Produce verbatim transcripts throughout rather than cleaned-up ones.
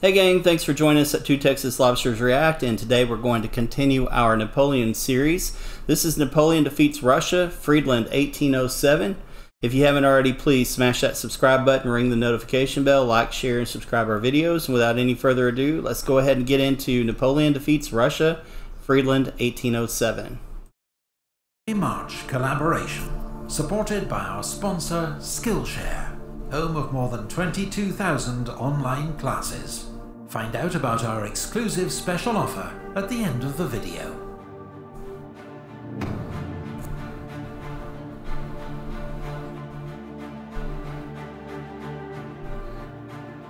Hey gang, thanks for joining us at Two Texas Lobsters React, and today we're going to continue our Napoleon series. This is Napoleon Defeats Russia, Friedland eighteen oh seven. If you haven't already, please smash that subscribe button, ring the notification bell, like, share, and subscribe our videos. And without any further ado, let's go ahead and get into Napoleon Defeats Russia, Friedland eighteen oh seven. A March collaboration, supported by our sponsor Skillshare, home of more than twenty-two thousand online classes. Find out about our exclusive special offer at the end of the video.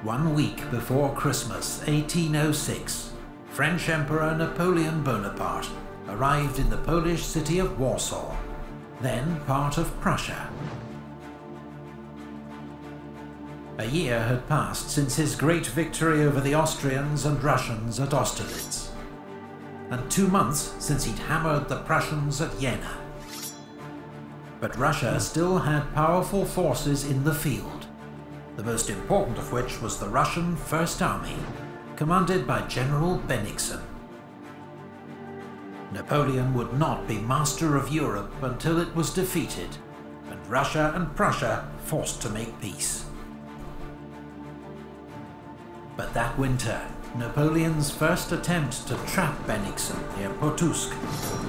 One week before Christmas eighteen oh six, French Emperor Napoleon Bonaparte arrived in the Polish city of Warsaw, then part of Prussia. A year had passed since his great victory over the Austrians and Russians at Austerlitz, and two months since he'd hammered the Prussians at Jena. But Russia still had powerful forces in the field, the most important of which was the Russian First Army, commanded by General Bennigsen. Napoleon would not be master of Europe until it was defeated, and Russia and Prussia forced to make peace. But that winter, Napoleon's first attempt to trap Bennigsen near Potusk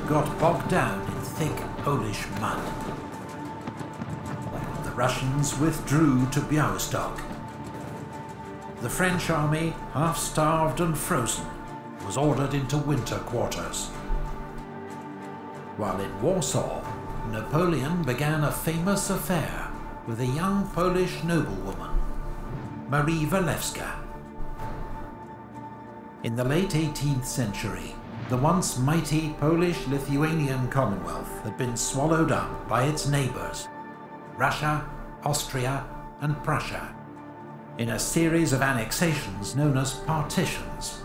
got bogged down in thick Polish mud. The Russians withdrew to Białystok. The French army, half-starved and frozen, was ordered into winter quarters. While in Warsaw, Napoleon began a famous affair with a young Polish noblewoman, Marie Walewska. In the late eighteenth century, the once mighty Polish-Lithuanian Commonwealth had been swallowed up by its neighbors, Russia, Austria, and Prussia, in a series of annexations known as partitions.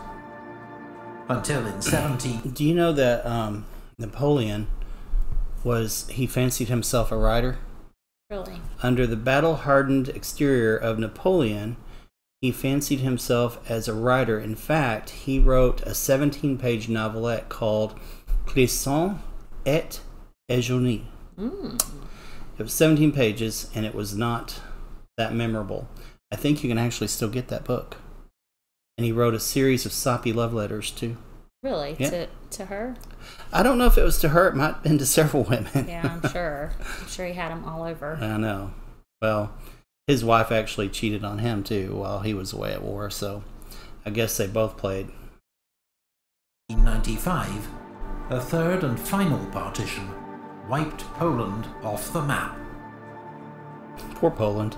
Until in seventeen... Do you know that um, Napoleon was... he fancied himself a writer? Really? Under the battle-hardened exterior of Napoleon, he fancied himself as a writer. In fact, he wrote a seventeen-page novelette called Clisson et Eugénie. Mm. It was seventeen pages, and it was not that memorable. I think you can actually still get that book. And he wrote a series of soppy love letters, too. Really? Yeah. To, to her? I don't know if it was to her. It might have been to several women. Yeah, I'm sure. I'm sure he had them all over. I know. Well... his wife actually cheated on him, too, while he was away at war, so I guess they both played. In nineteen ninety-five, a third and final partition wiped Poland off the map. Poor Poland.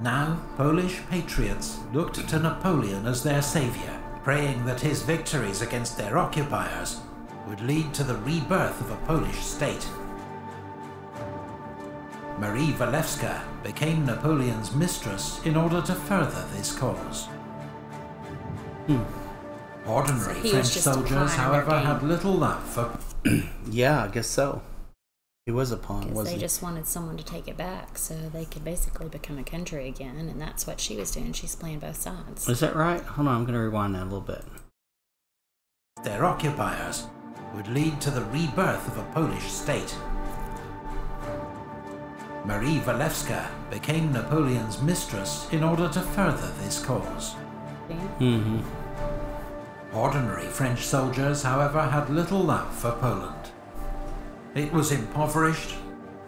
Now, Polish patriots looked to Napoleon as their savior, praying that his victories against their occupiers would lead to the rebirth of a Polish state. Marie Walewska became Napoleon's mistress in order to further this cause. Hmm. Ordinary so French soldiers, however, had little love for... Yeah, I guess so. He was a pawn, wasn't he? They just wanted someone to take it back so they could basically become a country again, and that's what she was doing. She's playing both sides. Is that right? Hold on, I'm going to rewind that a little bit. Their occupiers would lead to the rebirth of a Polish state. Marie Walewska became Napoleon's mistress in order to further this cause. Mm-hmm. Ordinary French soldiers, however, had little love for Poland. It was impoverished,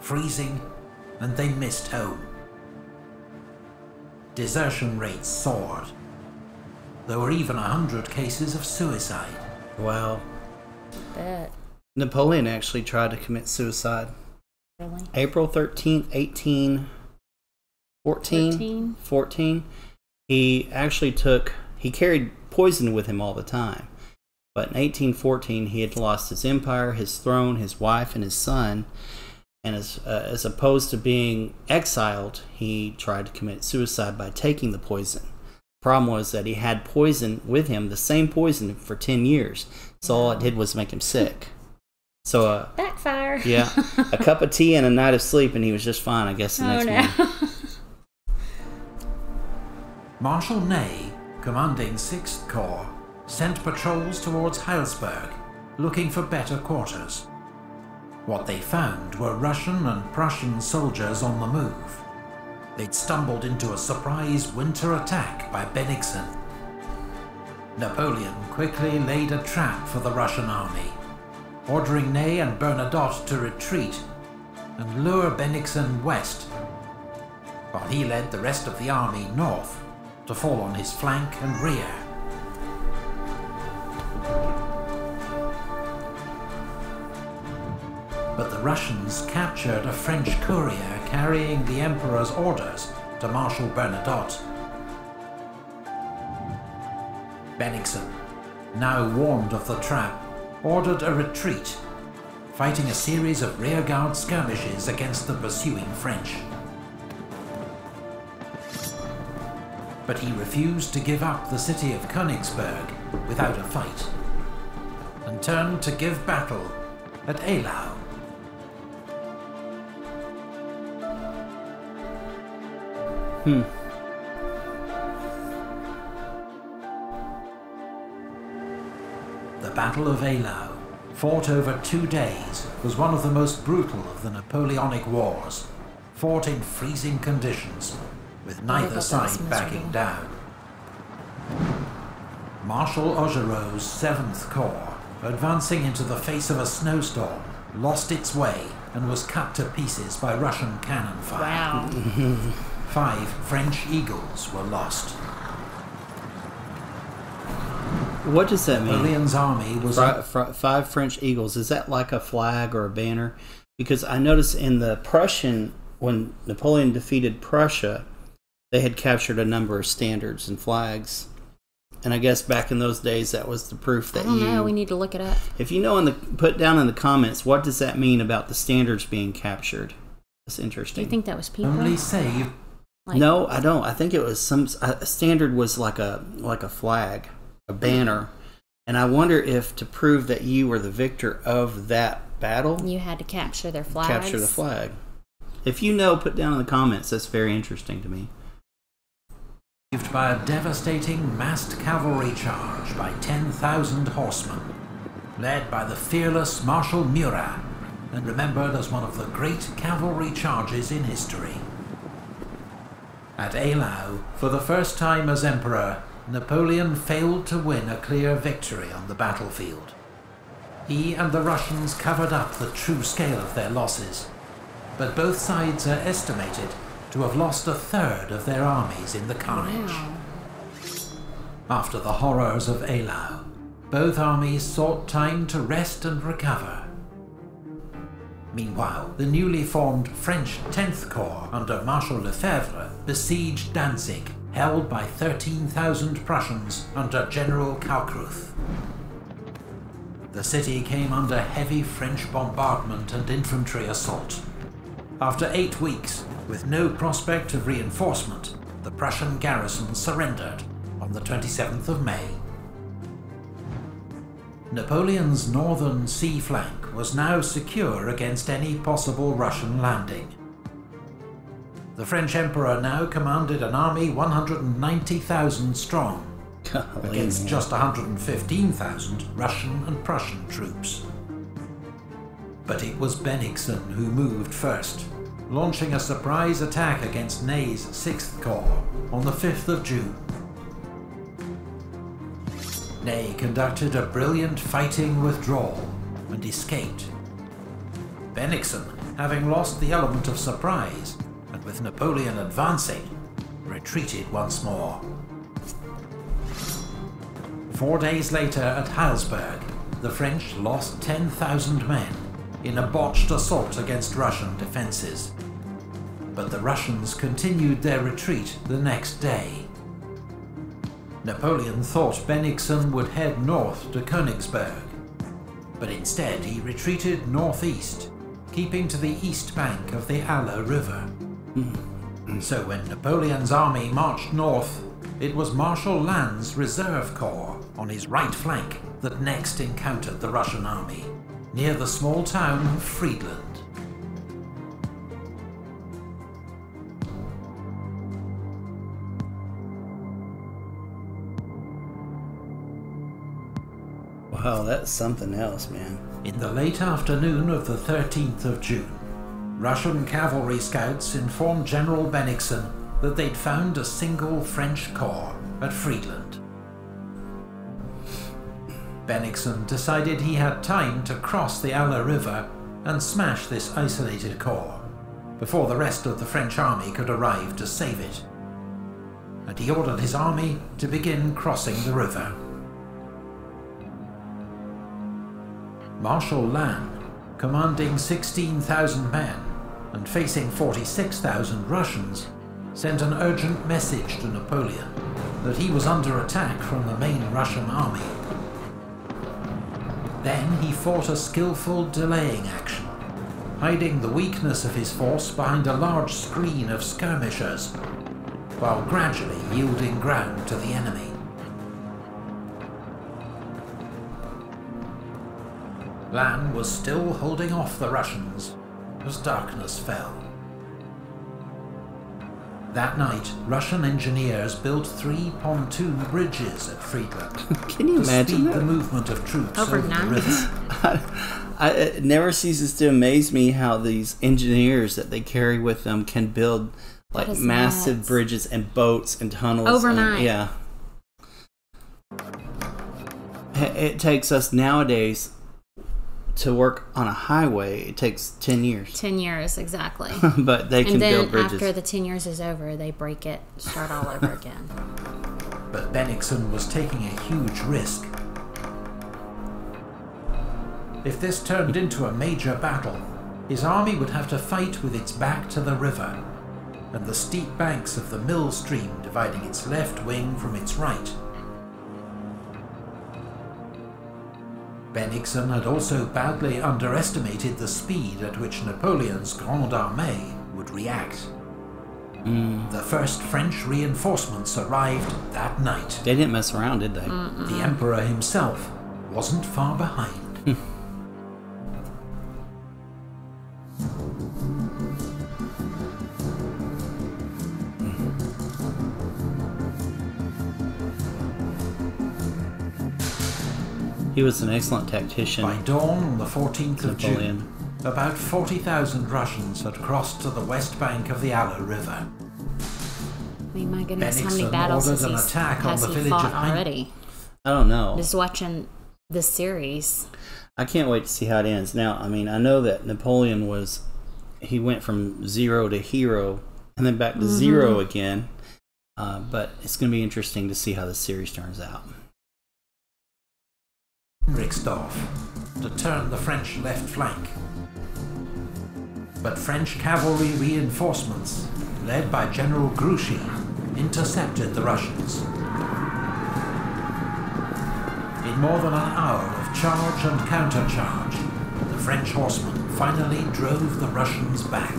freezing, and they missed home. Desertion rates soared. There were even a hundred cases of suicide. Well, I bet. Napoleon actually tried to commit suicide. Really? April thirteenth, eighteen fourteen, he actually took, he carried poison with him all the time. But in eighteen fourteen, he had lost his empire, his throne, his wife, and his son. And as, uh, as opposed to being exiled, he tried to commit suicide by taking the poison. The problem was that he had poison with him, the same poison, for ten years. So all it did was make him sick. So uh, backfire. Yeah, a cup of tea and a night of sleep, and he was just fine, I guess. The oh, next no. morning. Marshal Ney commanding sixth Corps, sent patrols towards Heilsberg, looking for better quarters. What they found were Russian and Prussian soldiers on the move. They'd stumbled into a surprise winter attack by Bennigsen. Napoleon quickly laid a trap for the Russian army, ordering Ney and Bernadotte to retreat and lure Bennigsen west, while he led the rest of the army north to fall on his flank and rear. But the Russians captured a French courier carrying the Emperor's orders to Marshal Bernadotte. Bennigsen, now warned of the trap, ordered a retreat, fighting a series of rearguard skirmishes against the pursuing French. But he refused to give up the city of Königsberg without a fight, and turned to give battle at Eylau. Hmm. The Battle of Eylau, fought over two days, was one of the most brutal of the Napoleonic Wars, fought in freezing conditions, with neither side backing down. Marshal Augereau's seventh Corps, advancing into the face of a snowstorm, lost its way and was cut to pieces by Russian cannon fire. Wow. Five French Eagles were lost. What does that mean? Napoleon's army was... Fri fr five French Eagles. Is that like a flag or a banner? Because I noticed in the Prussian, when Napoleon defeated Prussia, they had captured a number of standards and flags. And I guess back in those days, that was the proof that you... I don't you, know. We need to look it up. If you know, in the, put down in the comments, what does that mean about the standards being captured? That's interesting. Do you think that was people? Only saved... Like, no, I don't. I think it was some a standard was like a like a flag, a banner, and I wonder if to prove that you were the victor of that battle, you had to capture their flag. Capture the flag. If you know, put down in the comments. That's very interesting to me. Saved by a devastating massed cavalry charge by ten thousand horsemen, led by the fearless Marshal Murat, and remembered as one of the great cavalry charges in history. At Eylau, for the first time as emperor, Napoleon failed to win a clear victory on the battlefield. He and the Russians covered up the true scale of their losses, but both sides are estimated to have lost a third of their armies in the carnage. Wow. After the horrors of Eylau, both armies sought time to rest and recover. Meanwhile, the newly formed French tenth Corps under Marshal Lefebvre besieged Danzig, held by thirteen thousand Prussians under General Kalkreuth. The city came under heavy French bombardment and infantry assault. After eight weeks, with no prospect of reinforcement, the Prussian garrison surrendered on the twenty-seventh of May. Napoleon's northern sea flank was now secure against any possible Russian landing. The French Emperor now commanded an army one hundred ninety thousand strong, Golly, against man. just one hundred fifteen thousand Russian and Prussian troops. But it was Bennigsen who moved first, launching a surprise attack against Ney's sixth Corps on the fifth of June. Ney conducted a brilliant fighting withdrawal and escaped. Bennigsen, having lost the element of surprise, and with Napoleon advancing, retreated once more. Four days later at Heilsberg, the French lost ten thousand men in a botched assault against Russian defences. But the Russians continued their retreat the next day. Napoleon thought Bennigsen would head north to Königsberg, but instead he retreated northeast, keeping to the east bank of the Aller River. So when Napoleon's army marched north, it was Marshal Lannes' reserve corps on his right flank that next encountered the Russian army, near the small town of Friedland. Wow, that's something else, man. In the late afternoon of the thirteenth of June, Russian cavalry scouts informed General Bennigsen that they'd found a single French corps at Friedland. Bennigsen decided he had time to cross the Aller River and smash this isolated corps before the rest of the French army could arrive to save it. And he ordered his army to begin crossing the river. Marshal Lannes, commanding sixteen thousand men and facing forty-six thousand Russians, sent an urgent message to Napoleon that he was under attack from the main Russian army. Then he fought a skillful delaying action, hiding the weakness of his force behind a large screen of skirmishers, while gradually yielding ground to the enemy. Lannes was still holding off the Russians as darkness fell. That night, Russian engineers built three pontoon bridges at Friedland Can you to imagine speed that? the movement of troops Overnight. over the river. I, I, it never ceases to amaze me how these engineers that they carry with them can build like massive nuts. bridges and boats and tunnels overnight. And, yeah, it takes us nowadays. To work on a highway, it takes ten years. Ten years, exactly. But they can build bridges. And then after the ten years is over, they break it, start all over again. But Bennigsen was taking a huge risk. If this turned into a major battle, his army would have to fight with its back to the river, and the steep banks of the mill stream dividing its left wing from its right. Bennigsen had also badly underestimated the speed at which Napoleon's Grande Armée would react. Mm. The first French reinforcements arrived that night. They didn't mess around, did they? Mm-mm. The Emperor himself wasn't far behind. He was an excellent tactician. By dawn on the fourteenth of June, about forty thousand Russians had crossed to the west bank of the Aller River. I mean, my goodness, how many battles has he fought already? I don't know. Just watching this series. I can't wait to see how it ends. Now, I mean, I know that Napoleon was, he went from zero to hero and then back to mm-hmm. zero again. Uh, but it's going to be interesting to see how the series turns out. Henriksdorf to turn the French left flank. But French cavalry reinforcements, led by General Grouchy, intercepted the Russians. In more than an hour of charge and countercharge, the French horsemen finally drove the Russians back.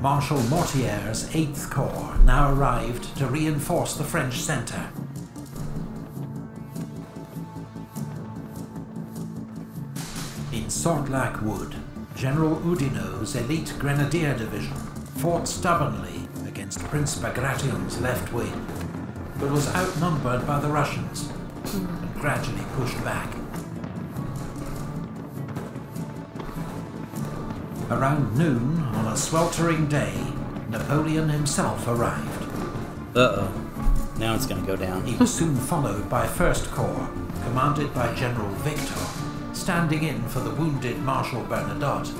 Marshal Mortier's eighth Corps now arrived to reinforce the French centre. In Sortlack Wood, General Oudinot's elite Grenadier Division fought stubbornly against Prince Bagration's left wing, but was outnumbered by the Russians and gradually pushed back. Around noon on a sweltering day, Napoleon himself arrived. Uh-oh. Now it's going to go down. He was soon followed by First Corps, commanded by General Victor, standing in for the wounded Marshal Bernadotte,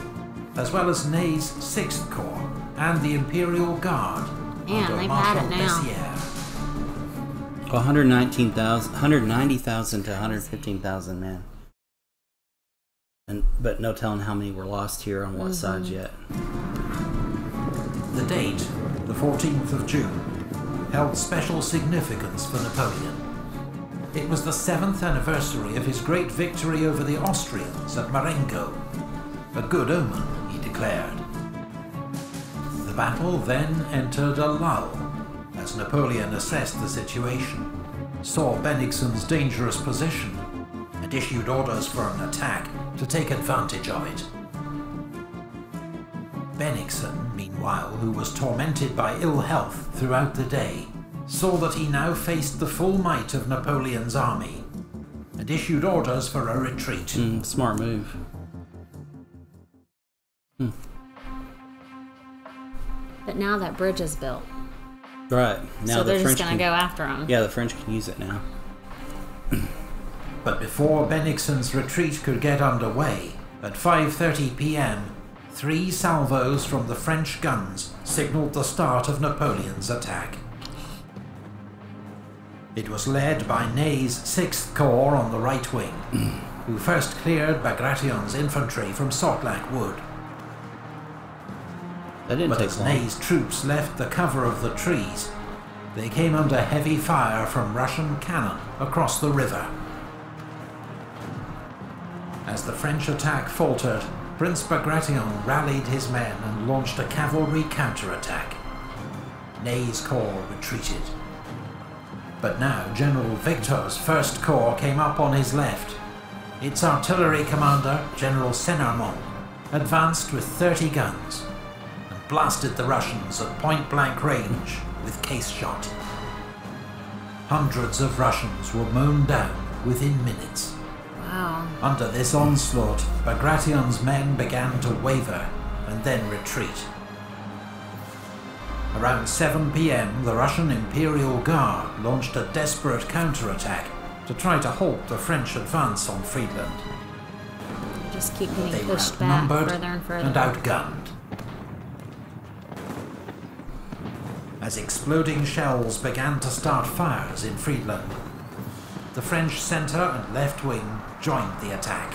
as well as Ney's sixth Corps and the Imperial Guard Man, under Marshal Bessières. one hundred nineteen thousand, one hundred ninety thousand to one hundred fifteen thousand men. And, but no telling how many were lost here on what mm-hmm. side yet. The date, the fourteenth of June, held special significance for Napoleon. It was the seventh anniversary of his great victory over the Austrians at Marengo. A good omen, he declared. The battle then entered a lull, as Napoleon assessed the situation, saw Bennigsen's dangerous position, and issued orders for an attack to take advantage of it. Bennigsen, meanwhile, who was tormented by ill health throughout the day, saw that he now faced the full might of Napoleon's army and issued orders for a retreat. Mm, smart move. Mm. But now that bridge is built. Right. Now so the they're French just going to go after him. Yeah, the French can use it now. But before Bennigsen's retreat could get underway, at five thirty p m, three salvos from the French guns signaled the start of Napoleon's attack. It was led by Ney's sixth corps on the right wing, who first cleared Bagration's infantry from Sortlack Wood. That didn't but take as long. Ney's troops left the cover of the trees, they came under heavy fire from Russian cannon across the river. As the French attack faltered, Prince Bagration rallied his men and launched a cavalry counterattack. Ney's corps retreated. But now General Victor's first Corps came up on his left. Its artillery commander, General Senarmont, advanced with thirty guns and blasted the Russians at point-blank range with case shot. Hundreds of Russians were mown down within minutes. Wow. Under this onslaught, Bagration's men began to waver and then retreat. Around seven p m, the Russian Imperial Guard launched a desperate counterattack to try to halt the French advance on Friedland. They just keep getting they pushed were back further and further. And outgunned. As exploding shells began to start fires in Friedland, the French centre and left wing joined the attack.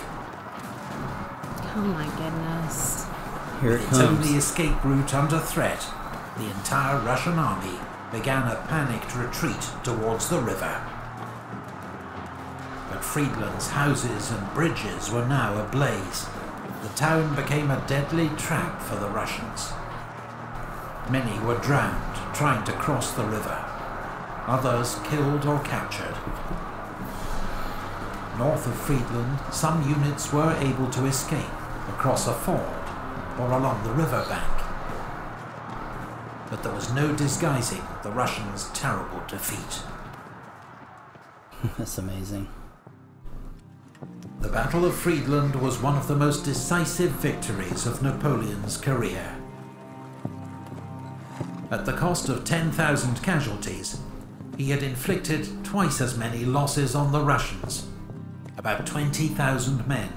Oh my goodness. Here it comes. With its only escape route under threat, the entire Russian army began a panicked retreat towards the river. But Friedland's houses and bridges were now ablaze. The town became a deadly trap for the Russians. Many were drowned trying to cross the river, others killed or captured. North of Friedland, some units were able to escape across a ford or along the riverbank. But there was no disguising the Russians' terrible defeat. That's amazing. The Battle of Friedland was one of the most decisive victories of Napoleon's career. At the cost of ten thousand casualties, he had inflicted twice as many losses on the Russians, about twenty thousand men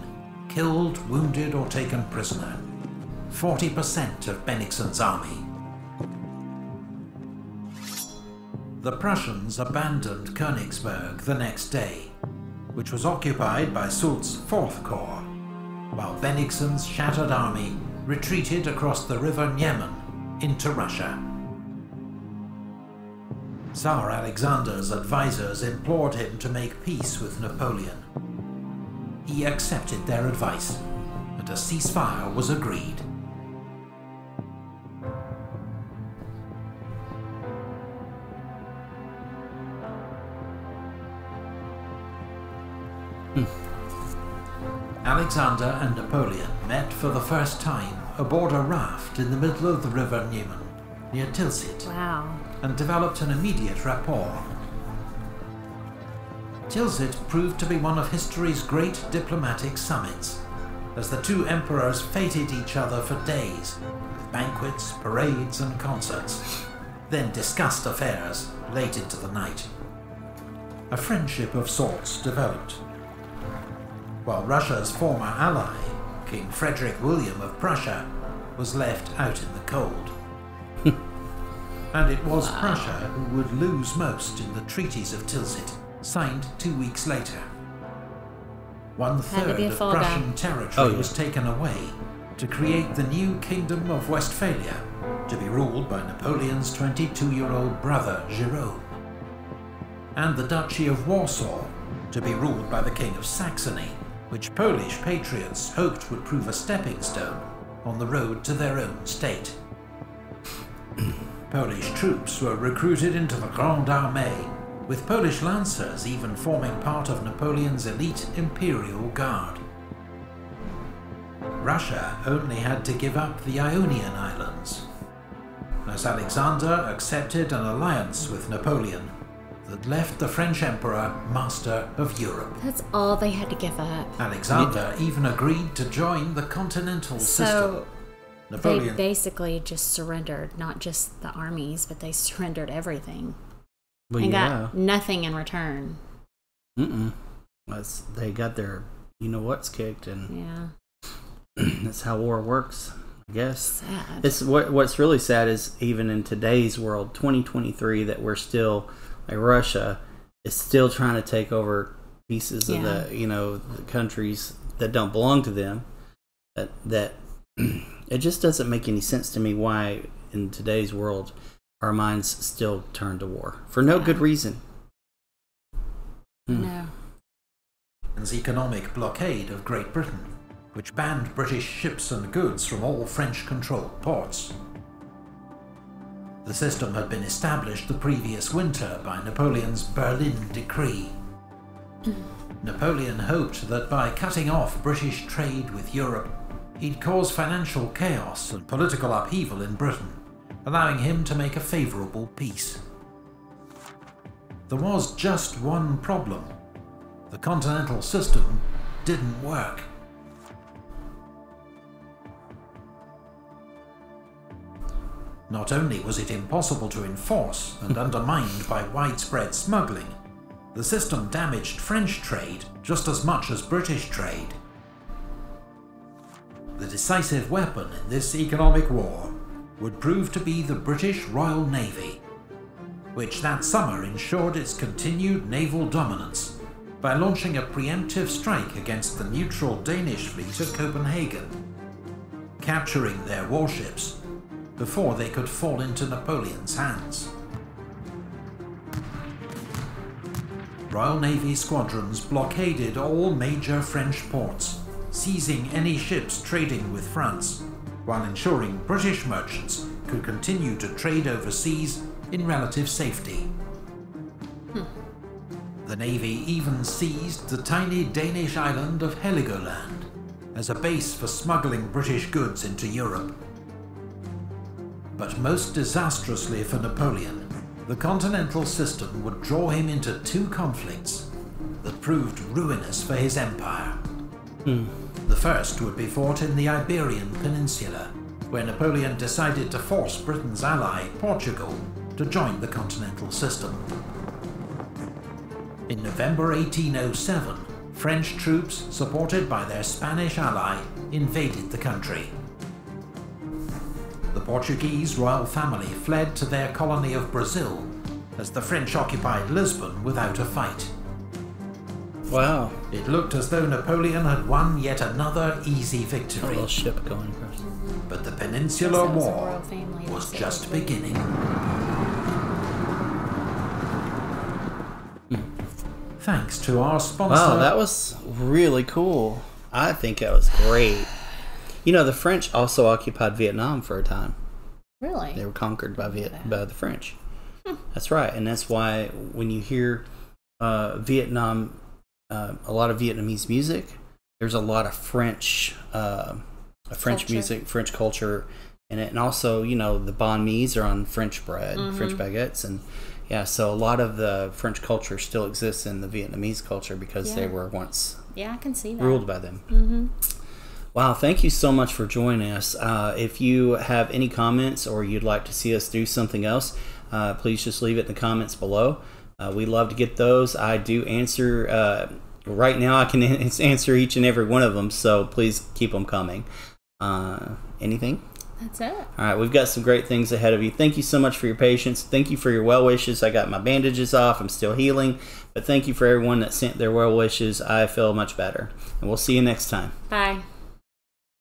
killed, wounded or taken prisoner, forty percent of Bennigsen's army. The Prussians abandoned Königsberg the next day, which was occupied by Soult's fourth corps, while Bennigsen's shattered army retreated across the river Niemen into Russia. Tsar Alexander's advisors implored him to make peace with Napoleon. He accepted their advice, and a ceasefire was agreed. Alexander and Napoleon met for the first time aboard a raft in the middle of the river Niemen, near Tilsit, wow. and developed an immediate rapport. Tilsit proved to be one of history's great diplomatic summits, as the two emperors feted each other for days, with banquets, parades and concerts, then discussed affairs late into the night. A friendship of sorts developed. While Russia's former ally, King Frederick William of Prussia, was left out in the cold. And it was wow. Prussia who would lose most in the treaties of Tilsit, signed two weeks later. One-third of Prussian down. territory oh, yeah. was taken away to create the new Kingdom of Westphalia, to be ruled by Napoleon's twenty-two-year-old brother, Jerome, and the Duchy of Warsaw, to be ruled by the King of Saxony, which Polish patriots hoped would prove a stepping stone on the road to their own state. Polish troops were recruited into the Grande Armée, with Polish lancers even forming part of Napoleon's elite Imperial Guard. Russia only had to give up the Ionian Islands, a as Alexander accepted an alliance with Napoleon that left the French emperor master of Europe. That's all they had to give up. Alexander even agreed to join the Continental System. Napoleon. They basically just surrendered, not just the armies, but they surrendered everything. Well, and yeah. got nothing in return. Mm-mm. That's, they got their you-know-what's kicked, and yeah. that's how war works, I guess. Sad. It's, what, what's really sad is even in today's world, twenty twenty-three, that we're still, like Russia, is still trying to take over pieces yeah. of the, you know, the countries that don't belong to them, that... that it just doesn't make any sense to me why, in today's world, our minds still turn to war. For no yeah. good reason. Mm. No. ...and the economic blockade of Great Britain, which banned British ships and goods from all French-controlled ports. The system had been established the previous winter by Napoleon's Berlin Decree. Napoleon hoped that by cutting off British trade with Europe, he'd cause financial chaos and political upheaval in Britain, allowing him to make a favourable peace. There was just one problem. The continental system didn't work. Not only was it impossible to enforce and undermined by widespread smuggling, the system damaged French trade just as much as British trade. The decisive weapon in this economic war would prove to be the British Royal Navy, which that summer ensured its continued naval dominance by launching a preemptive strike against the neutral Danish fleet at Copenhagen, capturing their warships before they could fall into Napoleon's hands. Royal Navy squadrons blockaded all major French ports, seizing any ships trading with France, while ensuring British merchants could continue to trade overseas in relative safety. Hmm. The Navy even seized the tiny Danish island of Heligoland as a base for smuggling British goods into Europe. But most disastrously for Napoleon, the continental system would draw him into two conflicts that proved ruinous for his empire. Hmm. The first would be fought in the Iberian Peninsula, where Napoleon decided to force Britain's ally, Portugal, to join the continental system. In November eighteen oh seven, French troops, supported by their Spanish ally, invaded the country. The Portuguese royal family fled to their colony of Brazil, as the French occupied Lisbon without a fight. Wow. It looked as though Napoleon had won yet another easy victory. A little ship going first. But the Peninsular War was just beginning. Thanks to our sponsor. Wow, that was really cool. I think that was great. You know, the French also occupied Vietnam for a time. Really? They were conquered by Viet by the French. Hmm. That's right, and that's why when you hear uh, Vietnam. Uh, a lot of Vietnamese music. There's a lot of French, uh, French culture. music, French culture in it, and also you know the banh mi's are on French bread, mm-hmm. French baguettes, and yeah. So a lot of the French culture still exists in the Vietnamese culture because yeah. they were once yeah, I can see that. ruled by them. Mm-hmm. Wow! Thank you so much for joining us. Uh, if you have any comments or you'd like to see us do something else, uh, please just leave it in the comments below. Uh, we love to get those. I do answer, uh, right now I can answer each and every one of them, so please keep them coming. Uh, anything? That's it. All right, we've got some great things ahead of you. Thank you so much for your patience. Thank you for your well wishes. I got my bandages off. I'm still healing, but thank you for everyone that sent their well wishes. I feel much better, and we'll see you next time. Bye.